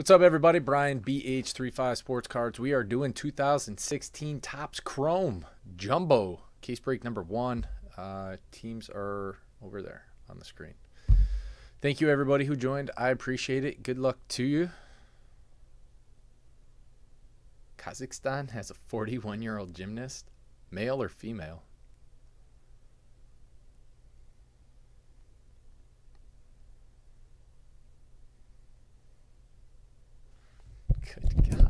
What's up, everybody? Brian, BH35 Sports Cards. We are doing 2016 Topps Chrome Jumbo. Case break number one. Teams are over there on the screen. Thank you, everybody who joined. I appreciate it. Good luck to you. Kazakhstan has a 41-year-old gymnast. Male or female? Good God.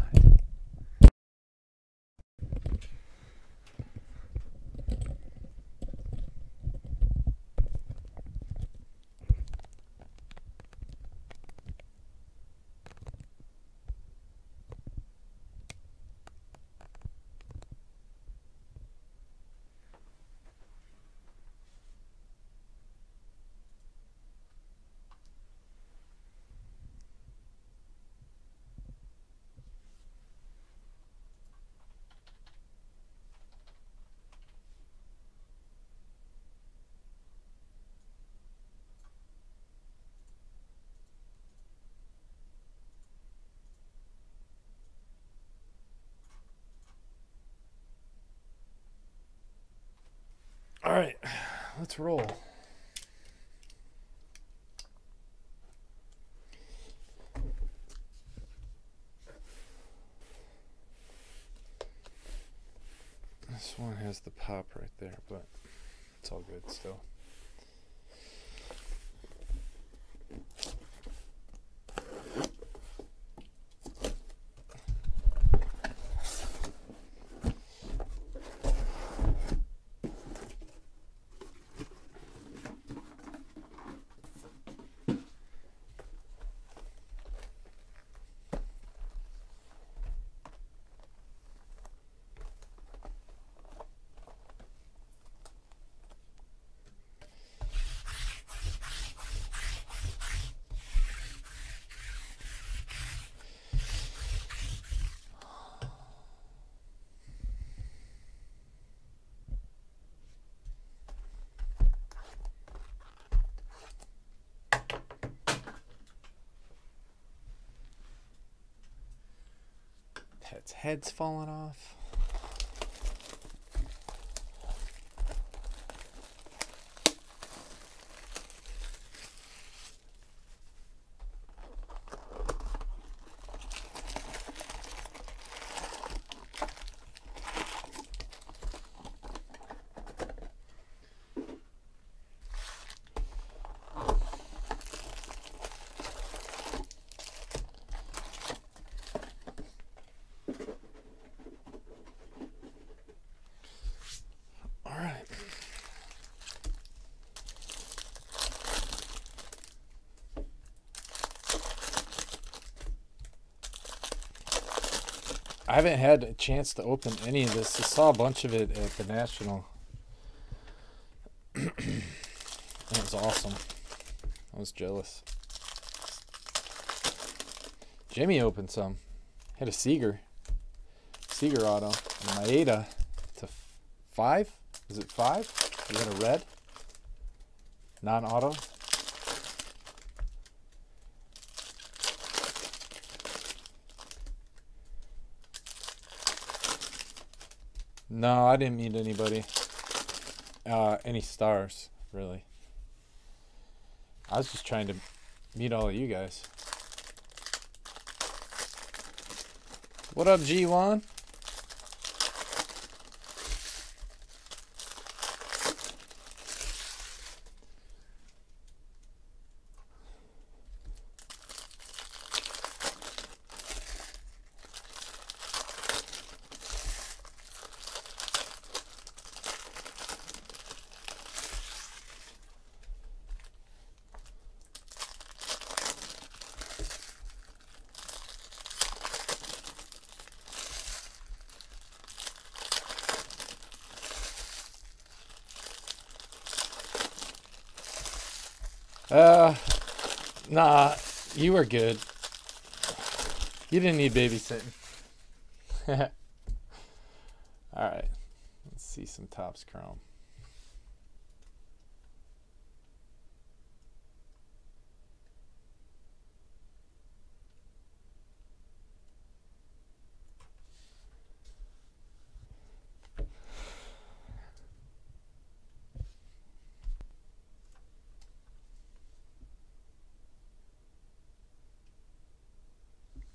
All right, let's roll. This one has the pop right there, but it's all good still. Its head's falling off. I haven't had a chance to open any of this. I saw a bunch of it at the National. It was awesome. I was jealous. Jimmy opened some. Had a Seager. Seager auto. And Maeda to 5. Is it 5? We got a red. Non-auto. No, I didn't meet anybody, any stars, really. I was just trying to meet all of you guys. What up, G1? Nah, you were good. You didn't need babysitting. All right, let's see some Topps Chrome.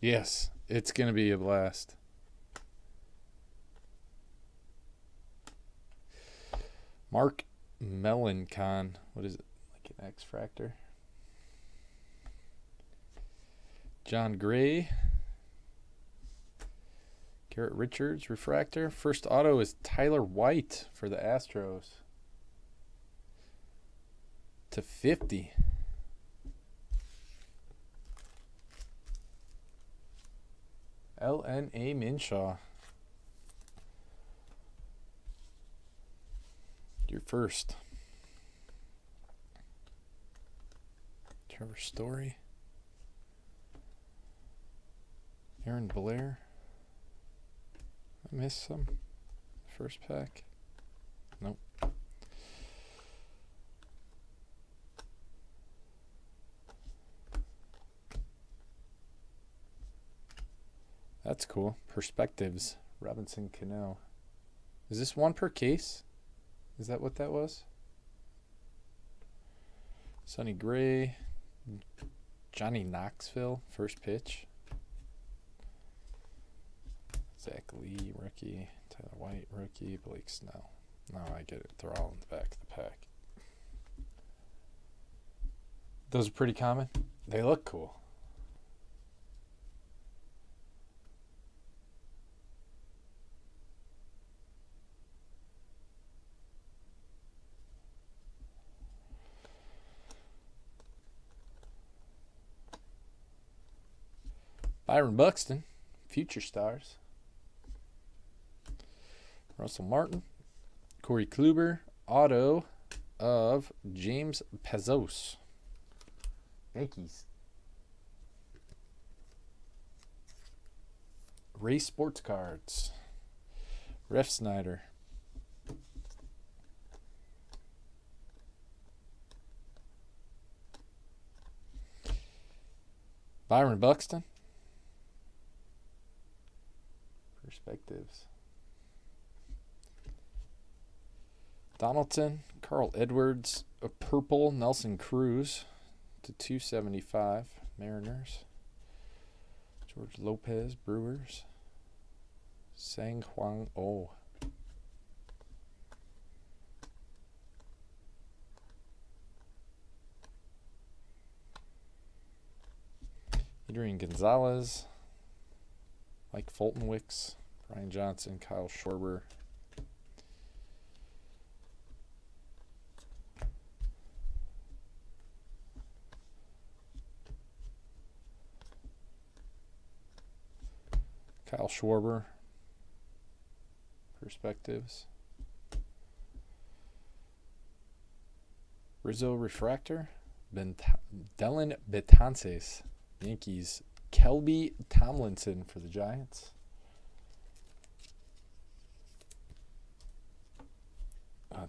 Yes, it's going to be a blast. Mark Melancon. What is it? Like an X-Fractor. John Gray. Garrett Richards, Refractor. First auto is Tyler White for the Astros. /50. L.N.A. Minshew. Your first. Trevor Story. Aaron Blair. I missed some. First pack. Nope. That's cool. Perspectives. Robinson Cano. Is this one per case? Is that what that was? Sonny Gray. Johnny Knoxville. First pitch. Zach Lee, rookie. Tyler White, rookie. Blake Snell. No, I get it. They're all in the back of the pack. Those are pretty common. They look cool. Byron Buxton, Future Stars. Russell Martin, Corey Kluber, auto of James Pezos. Yankees. Ray Sports Cards. Ref Snyder. Byron Buxton. Perspectives. Donaldson, Carl Edwards, a purple Nelson Cruz /275 Mariners. George Lopez, Brewers. Sang Hwang Oh. Adrian Gonzalez, Mike Fultonwicks, Brian Johnson, Kyle Schwarber. Kyle Schwarber, Perspectives. Rizzo Refractor, Dellin Betances, Yankees. Kelby Tomlinson for the Giants.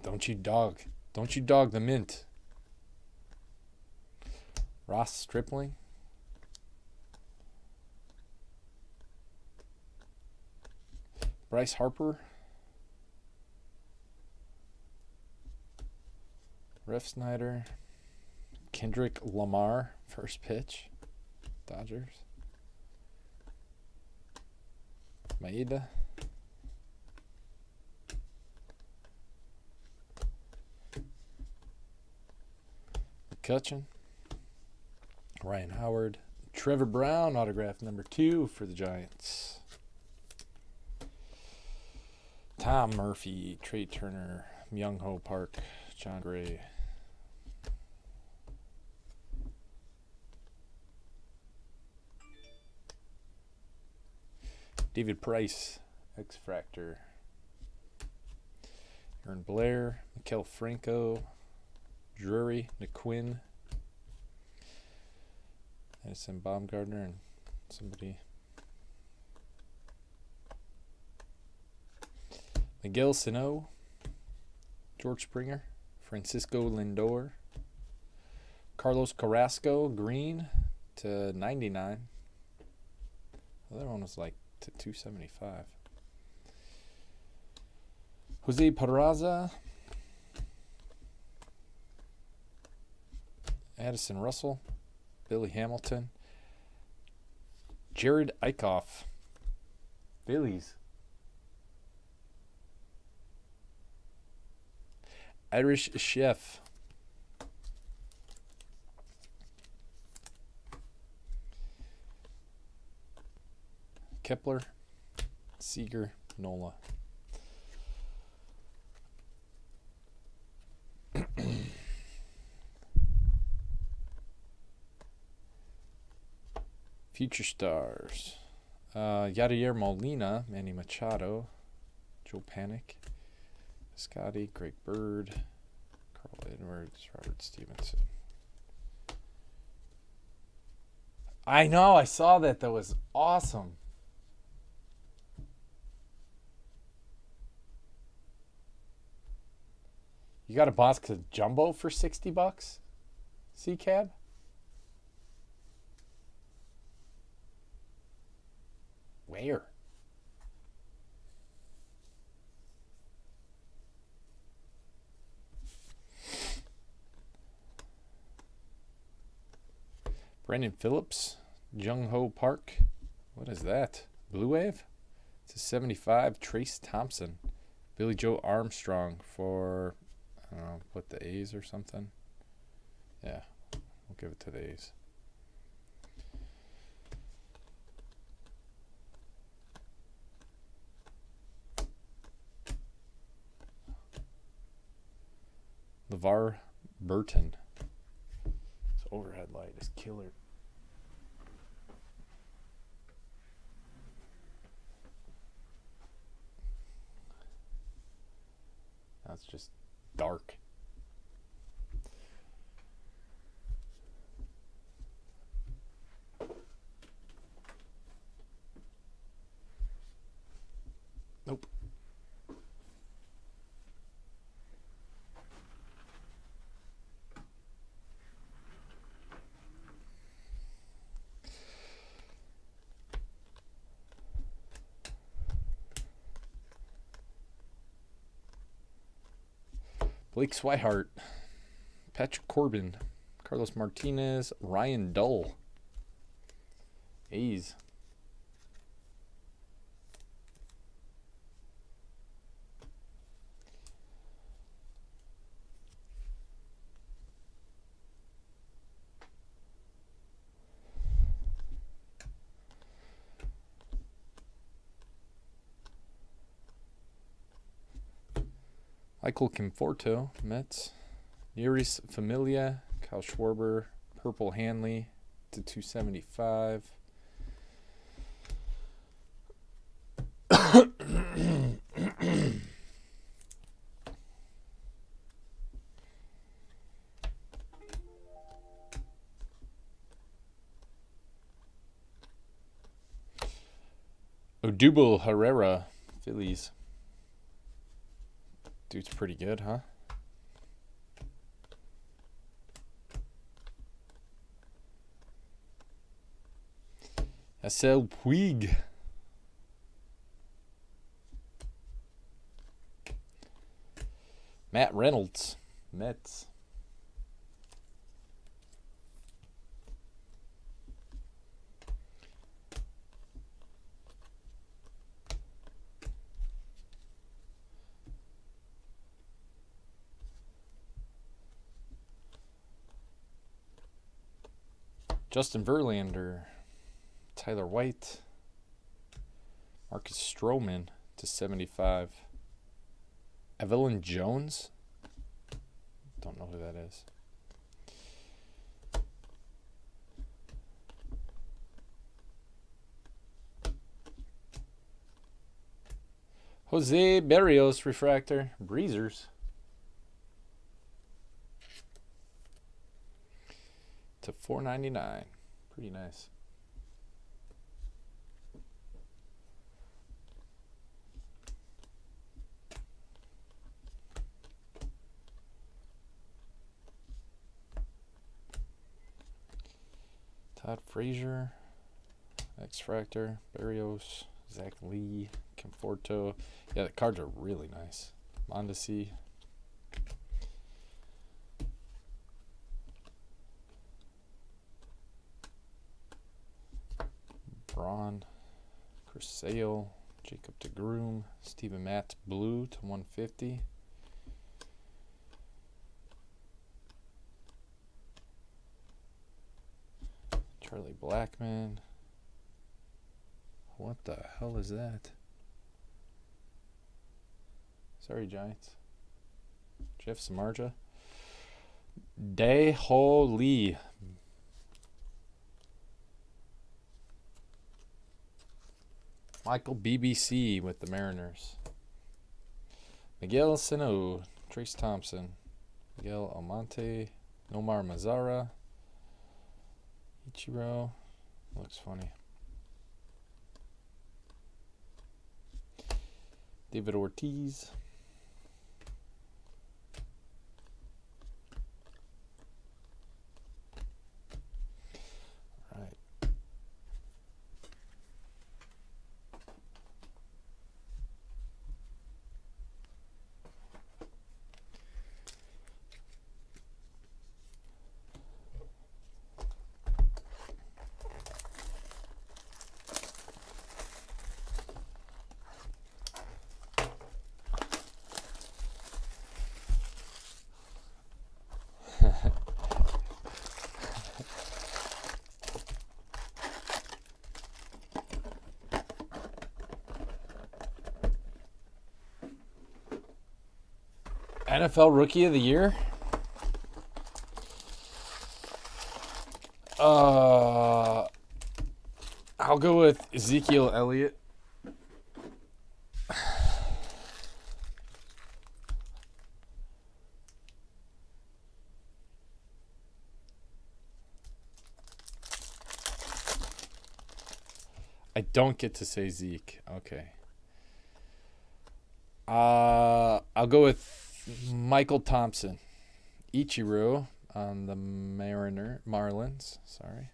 Don't you dog. Don't you dog the mint. Ross Stripling. Bryce Harper. Ref Snyder. Kendrick Lamar, first pitch. Dodgers. Maeda. McCutchen. Ryan Howard. Trevor Brown, autograph #2 for the Giants. Tom Murphy, Trey Turner, Myung-Ho Park, John Gray. David Price, X-Fractor. Aaron Blair, Mikel Franco, Drury, Naquin. Addison Baumgartner and somebody. Miguel Sano, George Springer, Francisco Lindor, Carlos Carrasco, green /99. The other one was like /275. Jose Peraza, Addison Russell, Billy Hamilton, Jared Eichhoff. Phillies. Irish Chef. Kepler. Seager. Nola. Future Stars. Yadier Molina, Manny Machado, Joe Panic, Scotty, Greg Bird, Carl Edwards, Robert Stevenson. I know, I saw that. That was awesome. You got a box of Jumbo for $60? C-Cab? Where? Brandon Phillips, Jung Ho Park. What is that? Blue Wave? It's a 75. Trace Thompson. Billy Joe Armstrong for, I don't know, what, the A's or something? Yeah, we'll give it to the A's. LeVar Burton. This overhead light is killer. That's just dark. Nope. Blake Swihart, Patrick Corbin, Carlos Martinez, Ryan Dull, A's. Michael Conforto, Mets. Yuris Familia, Kyle Schwarber, Purple Hanley to 275. Odubel Herrera, Phillies. Dude's pretty good, huh? Yasiel Puig. Matt Reynolds, Mets. Justin Verlander, Tyler White, Marcus Stroman to 75. Evelyn Jones? Don't know who that is. Jose Berrios, Refractor, Breezers. To 499. Pretty nice. Todd Frazier, X-Fractor, Berrios, Zach Lee, Conforto. Yeah, the cards are really nice. Mondesi. Efron, Chris Sale, Jacob DeGrom, Steven Matz, blue to 150. Charlie Blackman. What the hell is that? Sorry, Giants. Jeff Samardzija. Dae-Ho Lee. Michael BBC with the Mariners. Miguel Sano. Trace Thompson. Miguel Almonte. Nomar Mazara. Ichiro. Looks funny. David Ortiz. All right. NFL Rookie of the Year. I'll go with Ezekiel Elliott. I don't get to say Zeke. Okay. I'll go with Michael Thompson, Ichiro on the Marlins, sorry.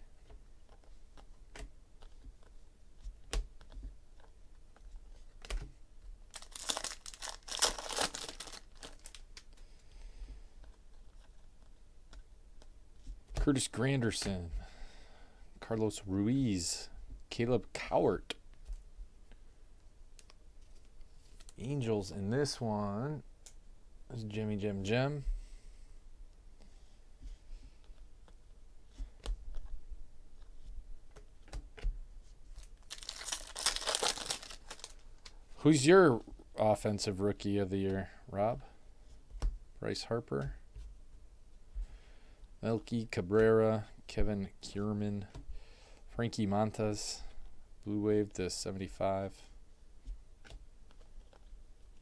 Curtis Granderson, Carlos Ruiz, Caleb Cowart. Angels in this one. This is Jimmy Jim. Who's your offensive rookie of the year, Rob? Bryce Harper, Melky Cabrera, Kevin Kierman, Frankie Montas, Blue Wave to 75,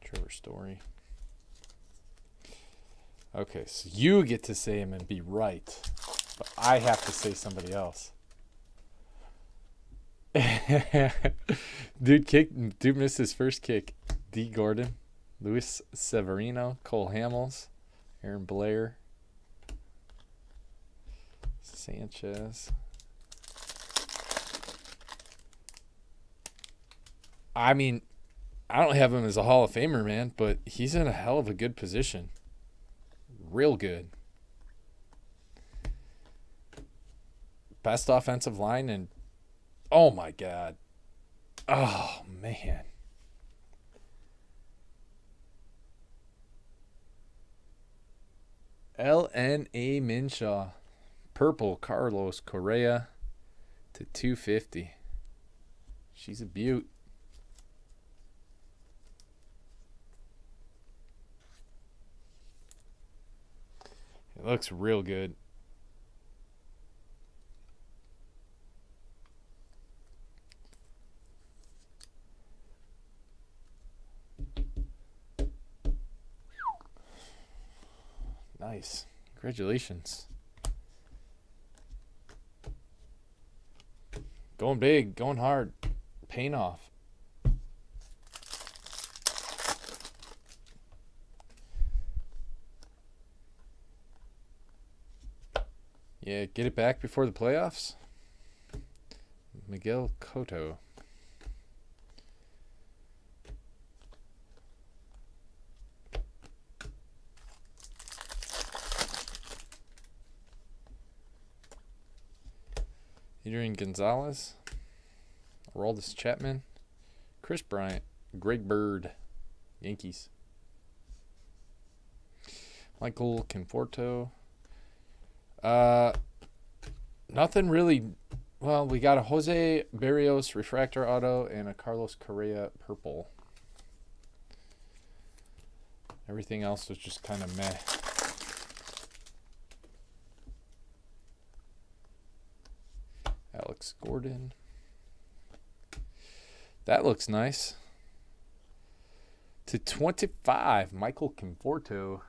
Trevor Story. Okay, so you get to say him and be right, but I have to say somebody else. Dude missed his first kick. D. Gordon, Luis Severino, Cole Hamels, Aaron Blair, Sanchez. I mean, I don't have him as a Hall of Famer, man, but he's in a hell of a good position. Real good. Best offensive line and oh my God. Oh man. L.N.A. Minshew. Purple Carlos Correa to 250. She's a beaut. It looks real good. Nice. Congratulations. Going big, going hard, paying off. Yeah, get it back before the playoffs. Miguel Cotto. Adrian Gonzalez. Aroldis Chapman, Chris Bryant, Greg Bird, Yankees. Michael Conforto. Nothing really. Well, we got a Jose Berrios refractor auto and a Carlos Correa purple. Everything else was just kind of meh. Alex Gordon. That looks nice. /25, Michael Conforto.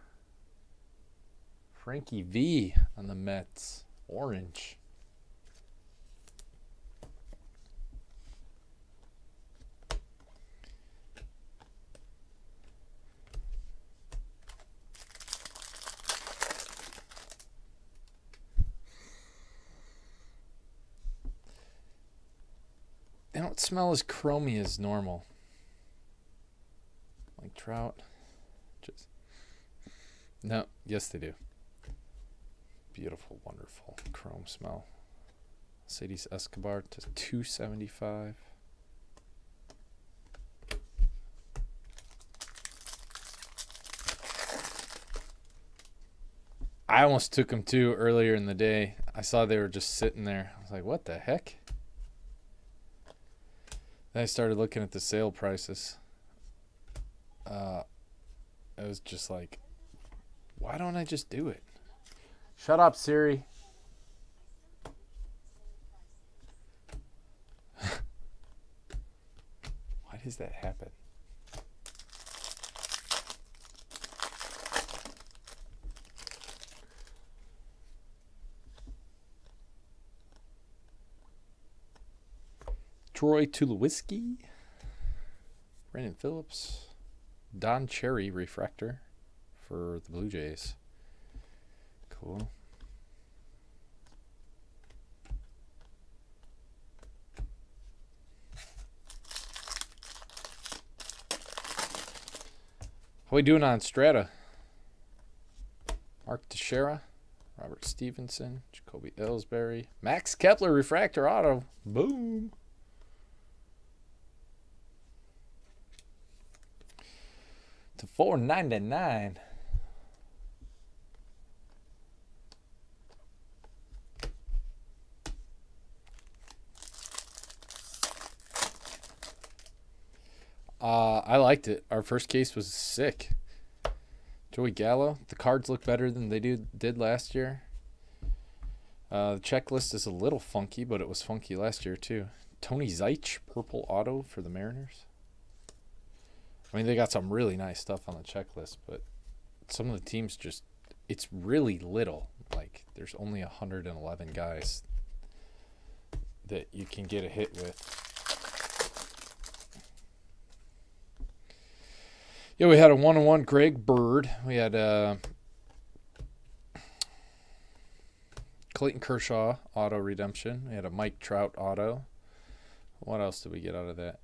Frankie V on the Mets, orange. They don't smell as chromy as normal. Like Trout. Just no, yes they do. Beautiful, wonderful chrome smell. Mercedes Escobar to /275. I almost took them too earlier in the day. I saw they were just sitting there. I was like, what the heck? Then I started looking at the sale prices. I was just like, why don't I just do it? Shut up, Siri. Why does that happen? Troy Tulowitzki, Brandon Phillips, Don Cherry refractor for the Blue Jays. Cool. How we doing on Strata? Mark Teixeira, Robert Stevenson, Jacoby Ellsbury, Max Kepler refractor auto. Boom. To /499. I liked it. Our first case was sick. Joey Gallo. The cards look better than they did last year. The checklist is a little funky, but it was funky last year too. Tony Zeitch, purple auto for the Mariners. I mean, they got some really nice stuff on the checklist, but some of the teams just, it's really little. Like, there's only 111 guys that you can get a hit with. Yeah, we had a one-on-one Greg Bird. We had Clayton Kershaw auto redemption. We had a Mike Trout auto. What else did we get out of that?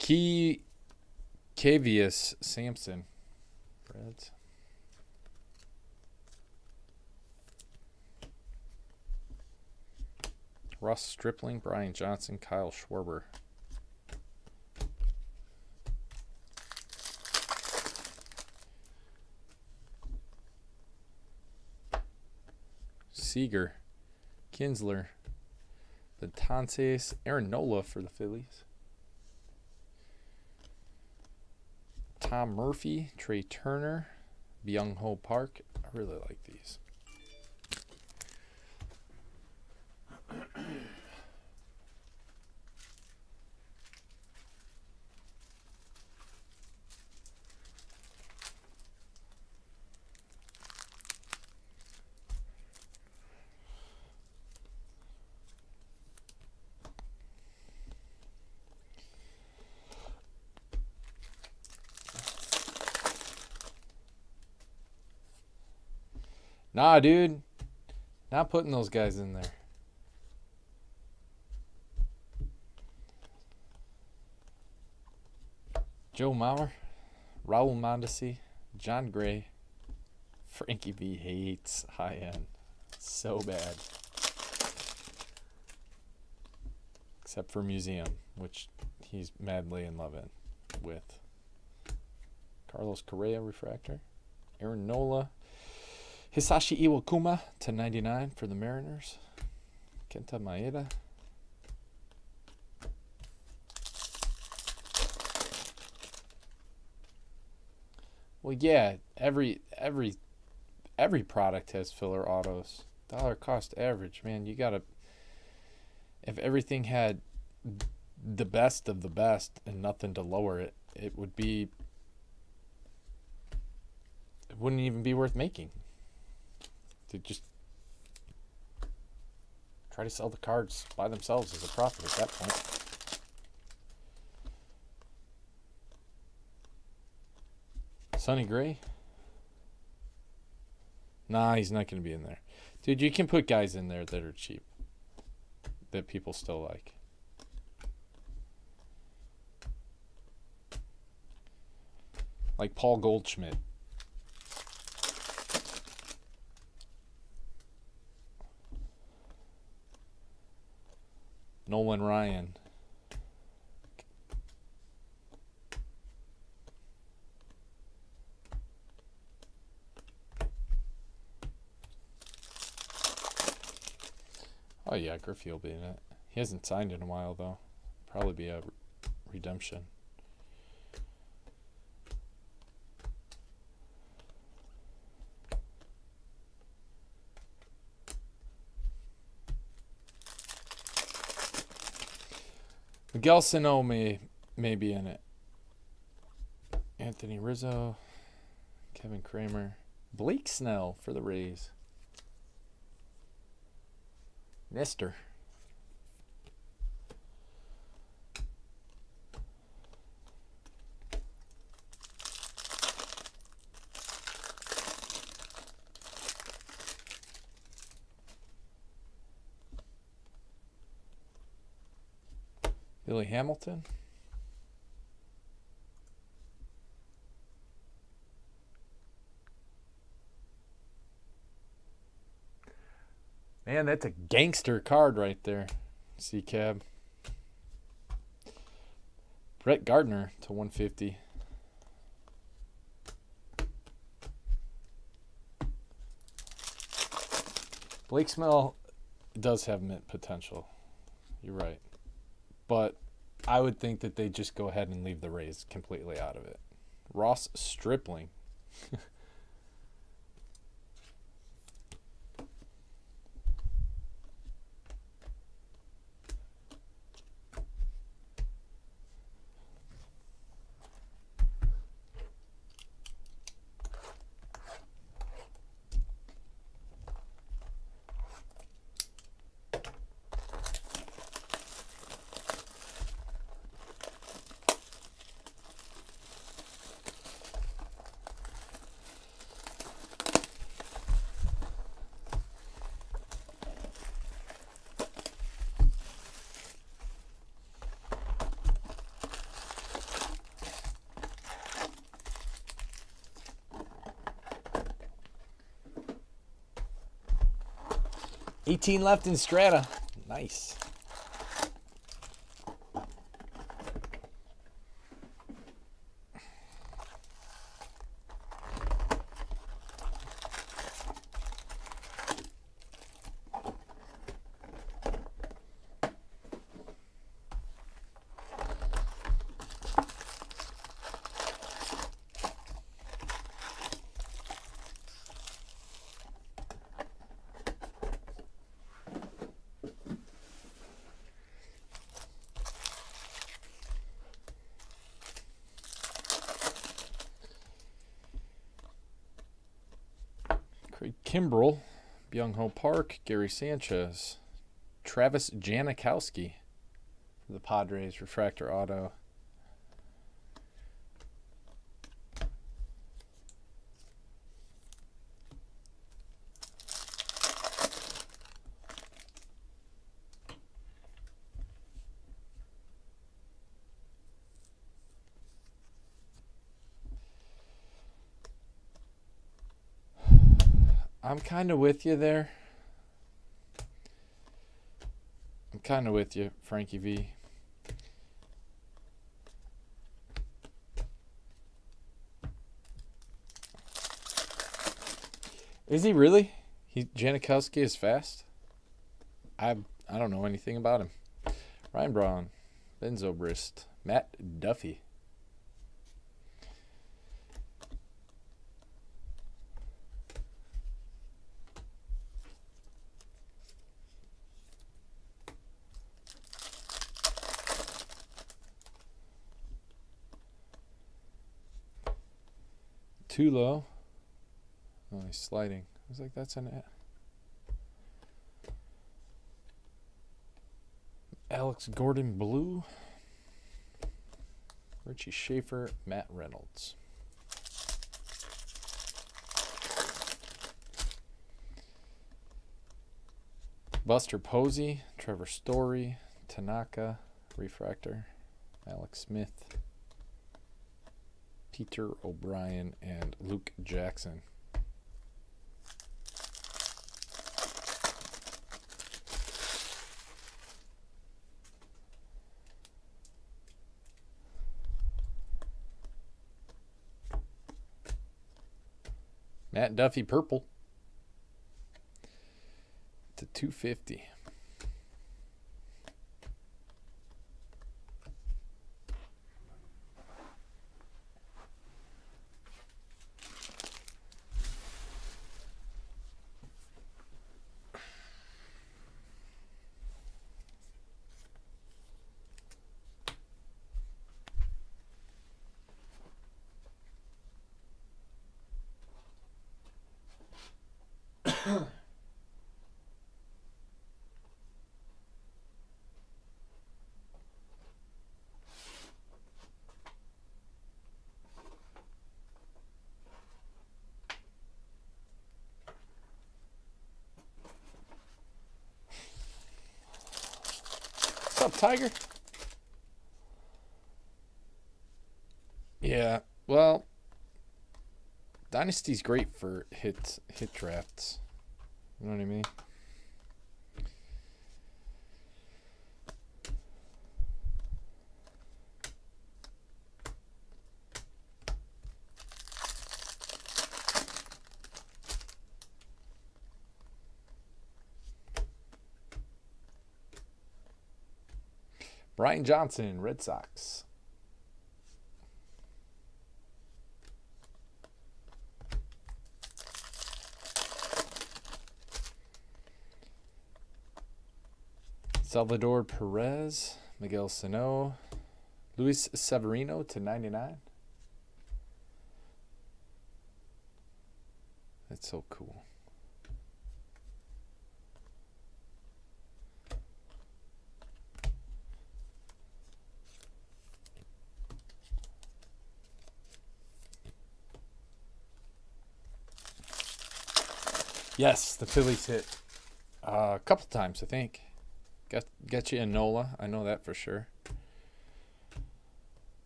Cavius Sampson. Reds. Ross Stripling, Brian Johnson, Kyle Schwarber. Seager, Kinsler, Betances, Aaron Nola for the Phillies, Tom Murphy, Trey Turner, Byung-Ho Park. I really like these. Nah, dude. Not putting those guys in there. Joe Mauer, Raul Mondesi, John Gray, Frankie B hates high end so bad. except for Museum, which he's madly in love in with. Carlos Correa refractor. Aaron Nola. Hisashi Iwakuma /99 for the Mariners. Kenta Maeda. Well, yeah, every product has filler autos. Dollar cost average, man. You gotta. If everything had the best of the best and nothing to lower it, it would be. It wouldn't even be worth making. To just try to sell the cards by themselves as a profit at that point. Sonny Gray? Nah, he's not going to be in there. Dude, you can put guys in there that are cheap. That people still like. Like Paul Goldschmidt. Nolan Ryan. Oh yeah, Griffey will be in it. He hasn't signed in a while though. Probably be a redemption. Miguel Sano may be in it. Anthony Rizzo, Kevin Kramer, Blake Snell for the Rays. Nestor. Billy Hamilton. Man, that's a gangster card right there. C-Cab. Brett Gardner /150. Blake Snell does have mint potential. You're right. But I would think that they just go ahead and leave the Rays completely out of it. Ross Stripling. Team left in Strata. Nice. Kimbrel, Byung-Ho Park, Gary Sanchez, Travis Janikowski for the Padres, refractor auto. I'm kind of with you there. I'm kind of with you, Frankie V. Is he really? Janikowski is fast? I don't know anything about him. Ryan Braun, Ben Zobrist, Matt Duffy. Too low. Oh, he's sliding. I was like, that's an Alex Gordon Blue. Richie Schaefer, Matt Reynolds. Buster Posey, Trevor Story, Tanaka, Refractor, Alex Smith, Peter O'Brien, and Luke Jackson. Matt Duffy, purple. To 250. What's up, Tiger? Yeah, well, Dynasty's great for hit drafts. You know what I mean? Brian Johnson, Red Sox. Salvador Perez, Miguel Sano, Luis Severino to 99. That's so cool. Yes, the Phillies hit a couple times, I think. Got you in Nola. I know that for sure.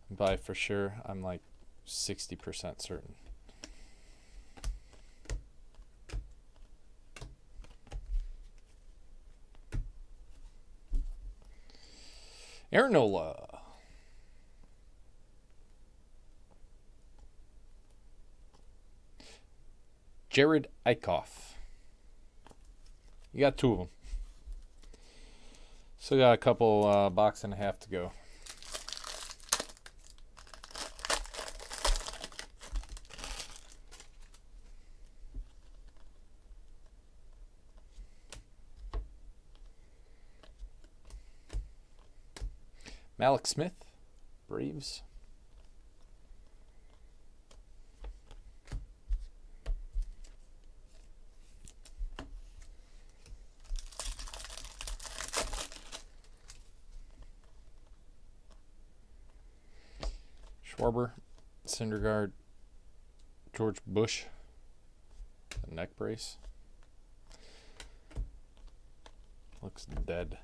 By for sure, I'm like 60% certain. Aaron Nola. Jared Eichhoff. You got two of them. Still got a couple box and a half to go. Malik Smith, Braves. Schwarber, Syndergaard, George Bush, the neck brace. Looks dead.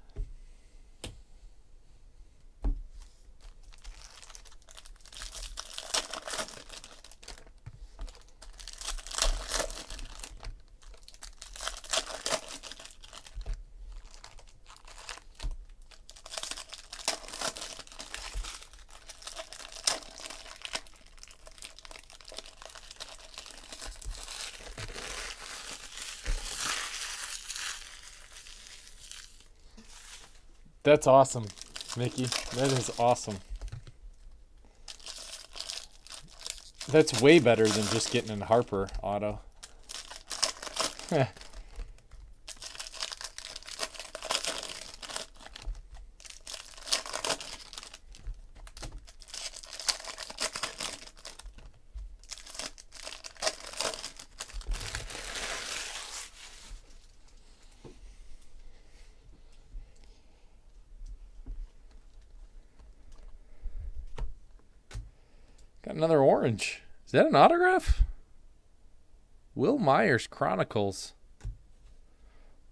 That's awesome, Mickey. That is awesome. That's way better than just getting a Harper auto. Got another orange. Is that an autograph? Will Myers Chronicles.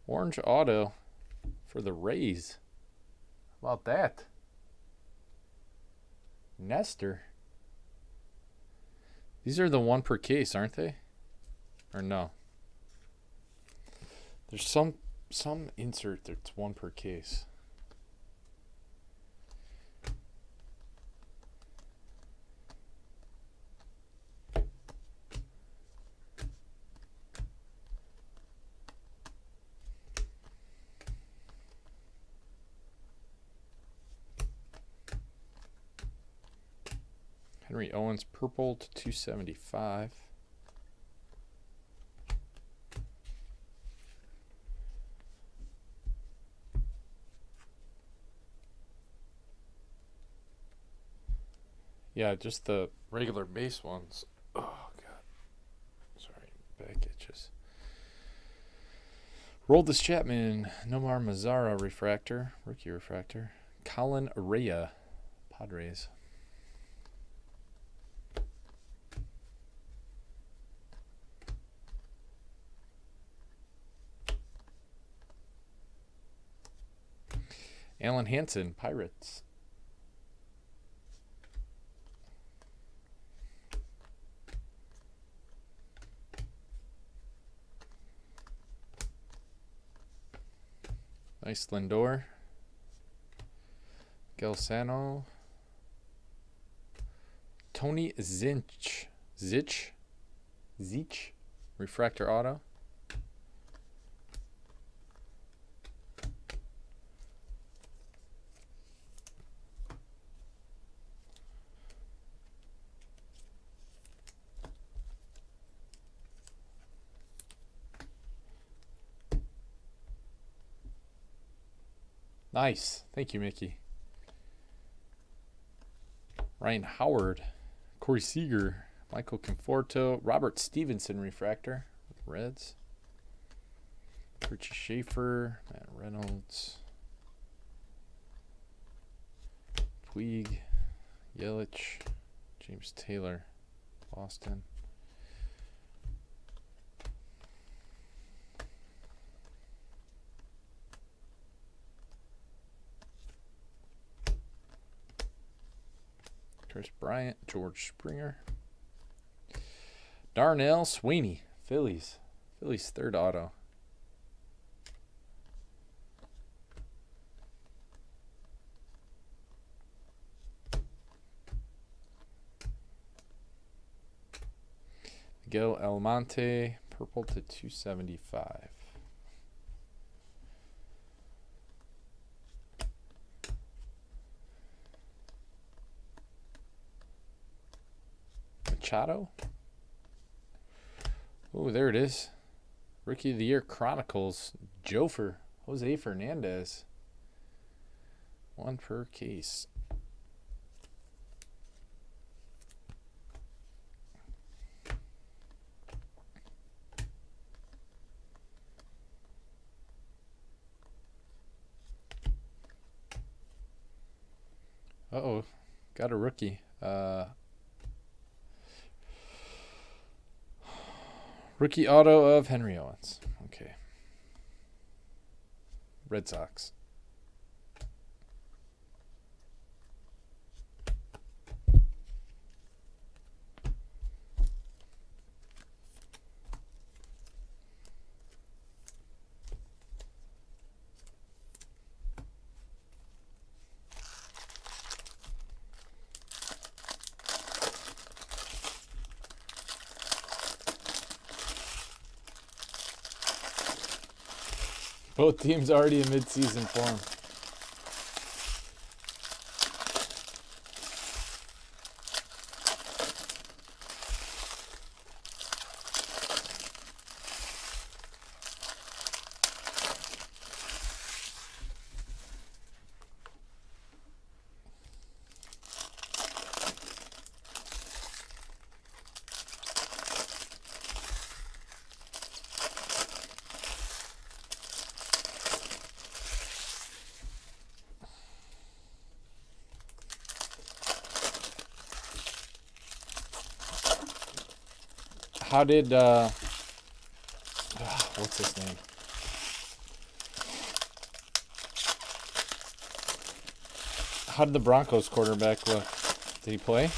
Orange auto for the Rays. How about that? Nestor. These are the one per case, aren't they? Or no? There's some insert that's one per case. Henry Owens purple to 275. Yeah, just the regular base ones. Oh god. Sorry, back itches. Rolled this Chapman, Nomar Mazara refractor, rookie refractor. Colin Araya, Padres. Alan Hansen, Pirates. Nice Lindor. Gelsano. Tony Zinch. Zeech. Refractor auto. Nice. Thank you, Mickey. Ryan Howard, Corey Seager, Michael Conforto, Robert Stevenson refractor with Reds. Richie Schaefer, Matt Reynolds, Puig, Yelich, James Taylor, Boston. Chris Bryant, George Springer. Darnell Sweeney, Phillies. Phillies third auto. Miguel Almonte, purple to 275. Machado. Oh, there it is. Rookie of the Year Chronicles. Joffer. Jose Fernandez. One per case. Uh-oh. Got a rookie. Rookie auto of Henry Owens. Okay. Red Sox. Both teams already in midseason form. how did what's his name? How did the Broncos quarterback look? Did he play?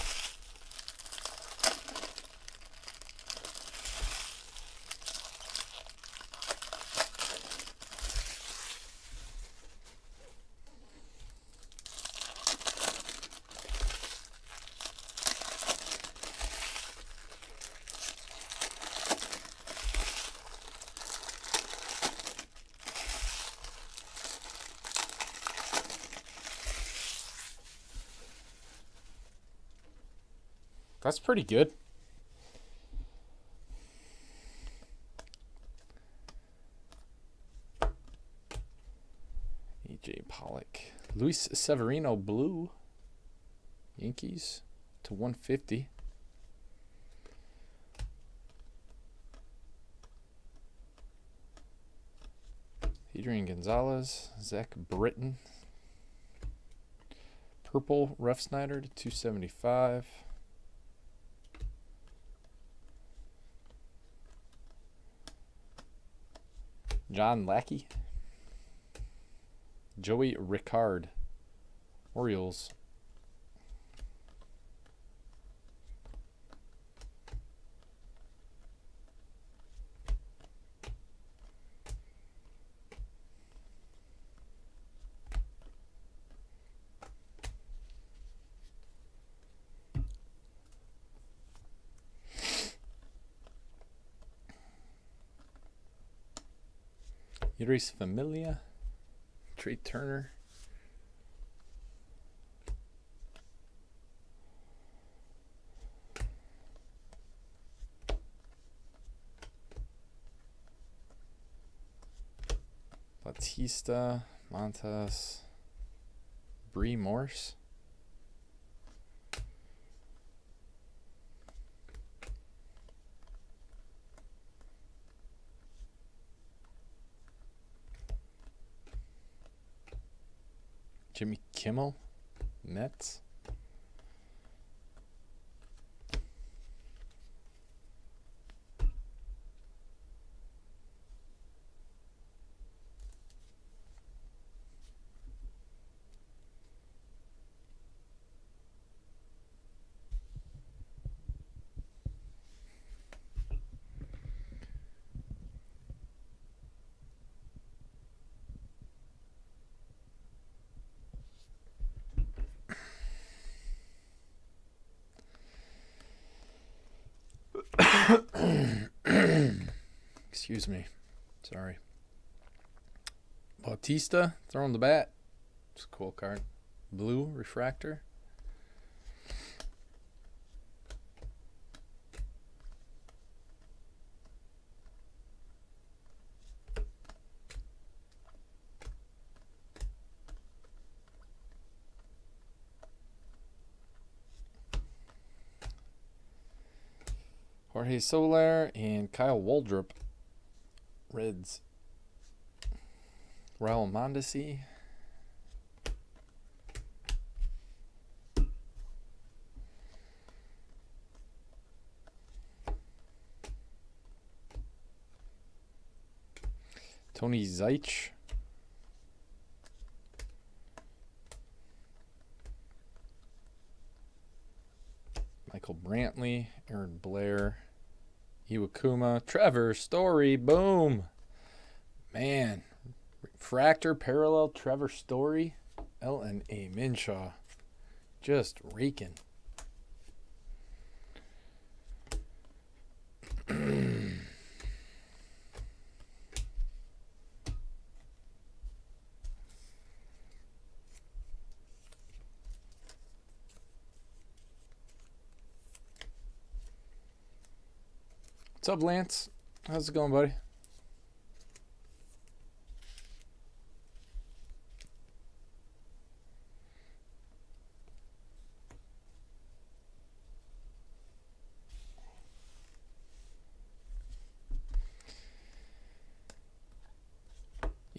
That's pretty good. EJ Pollock. Luis Severino blue. Yankees to 150. Adrian Gonzalez. Zach Britton. Purple Ref Snyder to 275. John Lackey, Joey Ricard, Orioles, Idris Familia, Trey Turner, Batista, Montas, Bree Morse, Jimmy Kimmel, Mets. Excuse me. Sorry. Bautista throwing the bat. It's a cool card. Blue refractor. Jorge Soler and Kyle Waldrop. Reds. Raul Mondesi. Tony Zeitch. Michael Brantley. Aaron Blair. Iwakuma, Trevor Story, boom. Man, refractor parallel Trevor Story, L.N.A. Minshew, just raking. What's up, Lance? How's it going, buddy?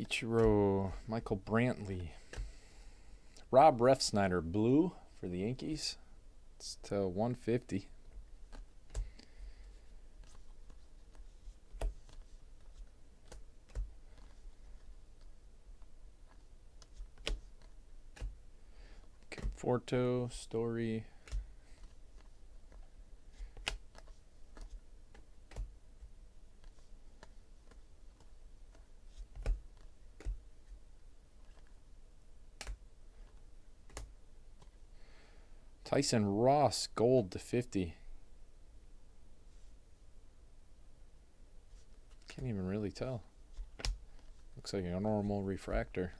Ichiro, Michael Brantley. Rob Refsnyder, blue for the Yankees. It's to 150. Forto, Story. Tyson Ross, gold /50. Can't even really tell. Looks like a normal refractor.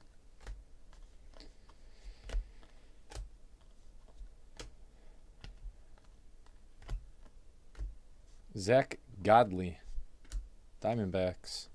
Zach Godley, Diamondbacks.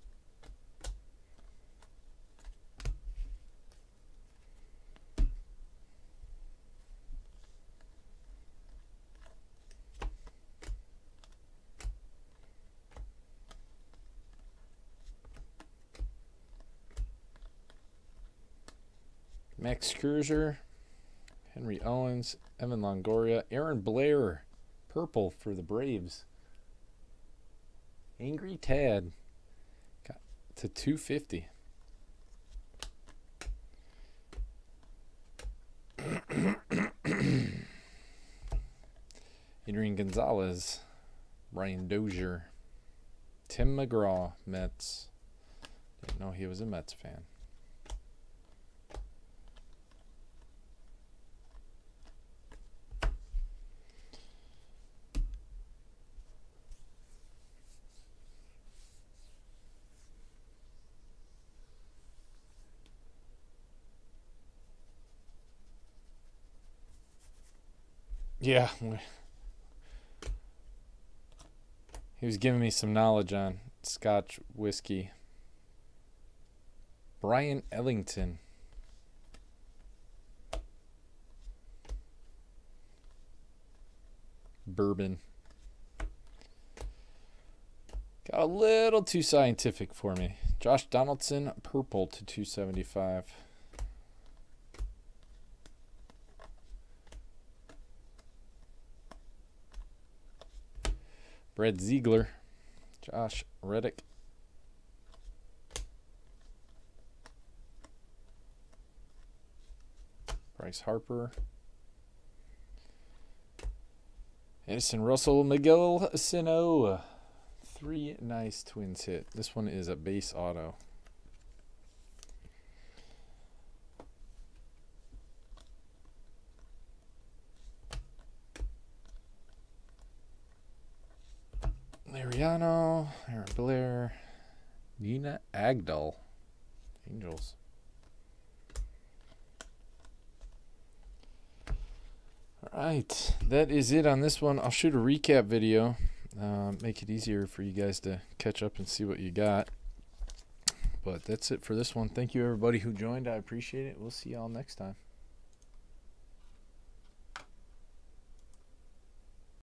Max Scherzer, Henry Owens, Evan Longoria, Aaron Blair, purple for the Braves. Angry Tad, got to 250. Adrian Gonzalez, Brian Dozier, Tim McGraw, Mets. Didn't know he was a Mets fan. Yeah, he was giving me some knowledge on Scotch whiskey. Brian Ellington. Bourbon. Got a little too scientific for me. Josh Donaldson, purple /275. Brad Ziegler, Josh Reddick. Bryce Harper. Edison Russell, Miguel Sano. Three nice Twins hit. This one is a base auto. Liriano, Aaron Blair, Nina Agdal, Angels. All right, that is it on this one. I'll shoot a recap video, make it easier for you guys to catch up and see what you got. But that's it for this one. Thank you, everybody who joined. I appreciate it. We'll see y'all next time.